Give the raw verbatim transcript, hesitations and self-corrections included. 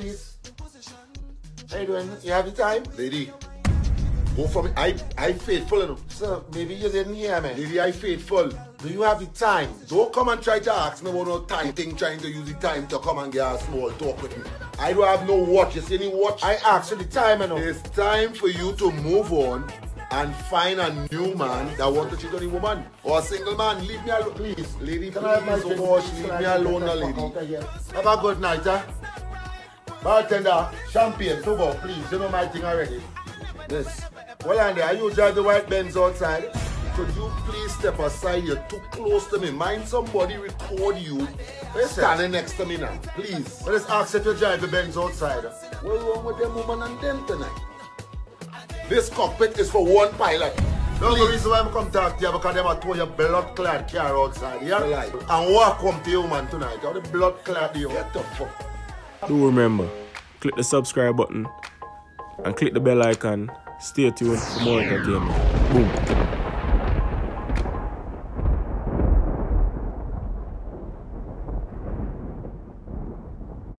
please? How you doing? You have the time? Lady, go for me. I, I faithful enough. Sir, maybe you didn't hear me. Lady, I faithful. Do you have the time? Don't come and try to ask me about no time thing, trying to use the time to come and get a small talk with me. I don't have no watch. You see any watch? I asked you the time enough. It's time for you to move on and find a new man that wants to cheat on a woman. Or a single man. Leave me alone. Please, lady, can please, I have my so much. Leave me alone, now, lady. Have a good night, huh? Bartender, champagne, sober, please. You know my thing already. Yes. Well, Andy, are you drive the white Benz outside? Could you please step aside? You're too close to me. Mind somebody record you standing next to me now. Please. Well, let's ask you to drive the Benz outside. What's wrong with them woman and them tonight? This cockpit is for one pilot. That's the reason why I'm come talk to you, because they have throw your blood clad car outside, yeah? Right. And welcome to you, man, tonight. How the blood clad you? What the fuck? Do remember, click the subscribe button and click the bell icon. Stay tuned for more entertainment. Boom.